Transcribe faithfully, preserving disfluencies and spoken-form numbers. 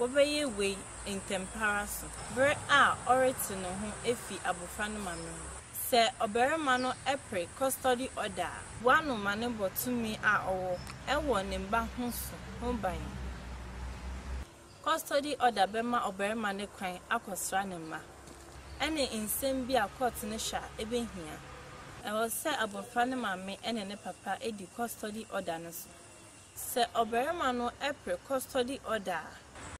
Obey way in comparison. Bre a orate no ho efi abofano mame. Se oberema no epre custody order. Wanu mane botumi a owo. Ewo ne mba ho so ho ban. Custody order bema oberema ne kwan akosra ne ma. Ene insem bi a court ne sha ebehia. Ewo se abofano mame ene ne papa edi custody order no so. Se oberema no epre custody order.